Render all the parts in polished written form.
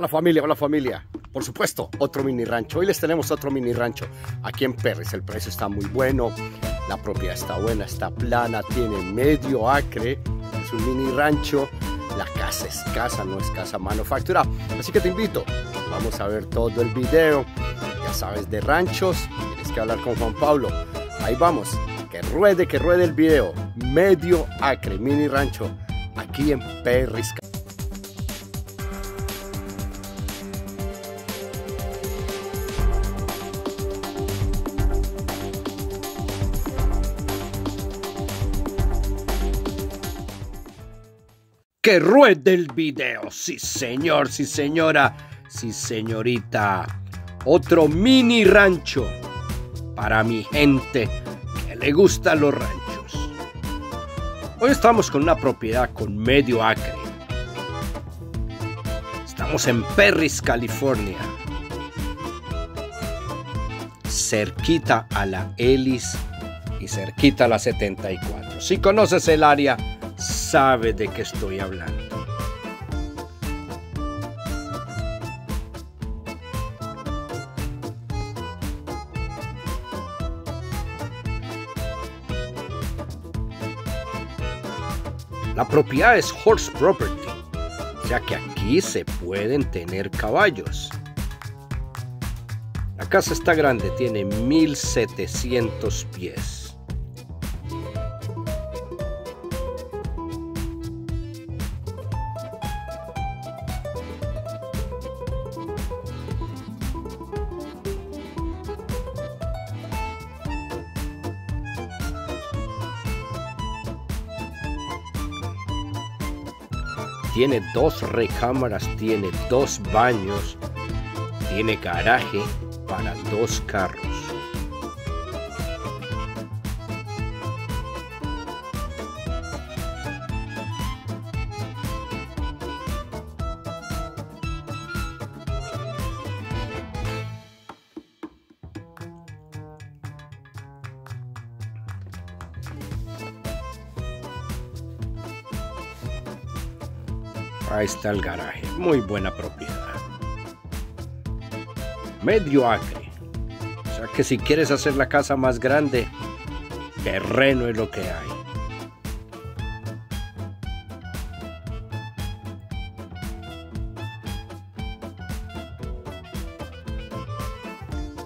Hola familia, por supuesto, otro mini rancho. Hoy les tenemos otro mini rancho aquí en Perris. El precio está muy bueno, la propiedad está buena, está plana, tiene medio acre, es un mini rancho. La casa es casa, no es casa manufactura. Así que te invito, vamos a ver todo el video. Ya sabes, de ranchos, tienes que hablar con Juan Pablo. Ahí vamos, que ruede el video. Medio acre, mini rancho, aquí en Perris. Que ruede el video, sí señor, sí señora, sí señorita. Otro mini rancho para mi gente que le gustan los ranchos. Hoy estamos con una propiedad con medio acre. Estamos en Perris, California, cerquita a la Ellis y cerquita a la 74. Si conoces el área, sabe de qué estoy hablando. La propiedad es Horse Property, ya que aquí se pueden tener caballos. La casa está grande, tiene 1700 pies. Tiene dos recámaras, tiene dos baños, tiene garaje para dos carros. Ahí está el garaje, muy buena propiedad. Medio acre, o sea que si quieres hacer la casa más grande, terreno es lo que hay.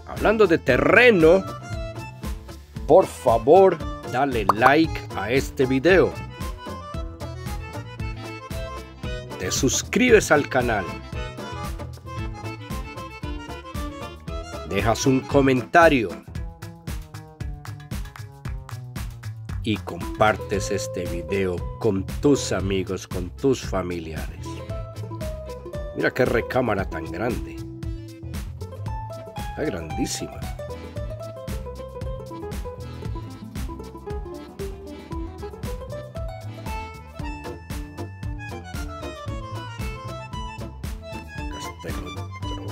Hablando de terreno, por favor, dale like a este video. Te suscribes al canal, dejas un comentario y compartes este video con tus amigos, con tus familiares. Mira qué recámara tan grande, está grandísima.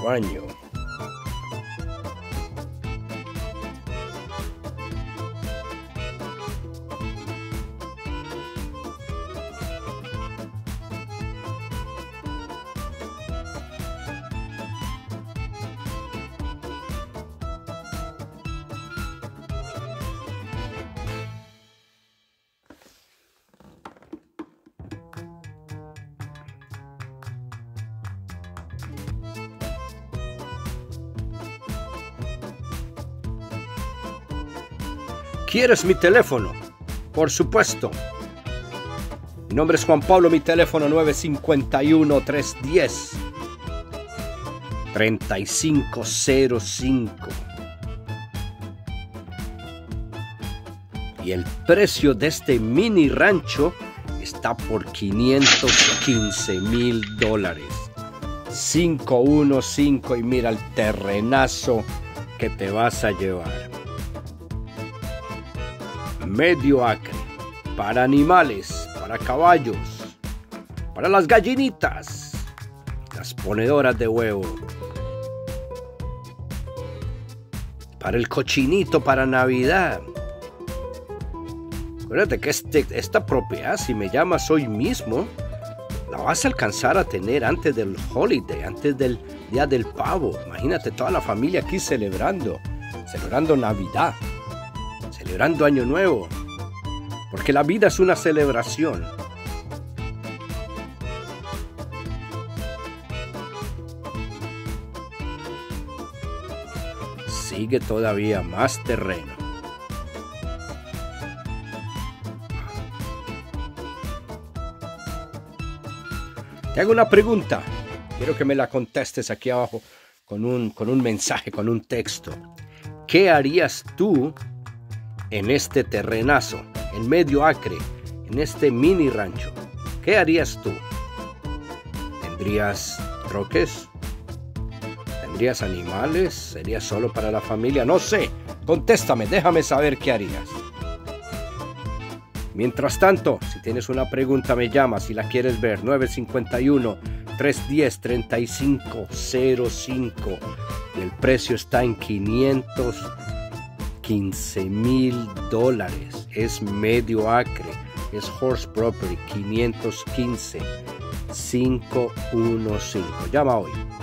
Baño. ¿Quieres mi teléfono? Por supuesto. Mi nombre es Juan Pablo, mi teléfono 951-310-3505. Y el precio de este mini rancho está por $515,000. 515 y mira el terrenazo que te vas a llevar. Medio acre, para animales, para caballos, para las gallinitas, las ponedoras de huevo, para el cochinito, para Navidad. Acuérdate que esta propiedad, si me llamas hoy mismo, la vas a alcanzar a tener antes del holiday, antes del Día del Pavo. Imagínate toda la familia aquí celebrando Navidad, celebrando Año Nuevo, porque la vida es una celebración. Sigue todavía más terreno. Te hago una pregunta. Quiero que me la contestes aquí abajo con un mensaje, con un texto. ¿Qué harías tú en este terrenazo, en medio acre, en este mini rancho? ¿Qué harías tú? ¿Tendrías troques? ¿Tendrías animales? ¿Sería solo para la familia? No sé. Contéstame, déjame saber qué harías. Mientras tanto, si tienes una pregunta, me llamas si la quieres ver. 951-310-3505. Y el precio está en $515,000. Es medio acre. Es Horse Property. 515-515. Llama hoy.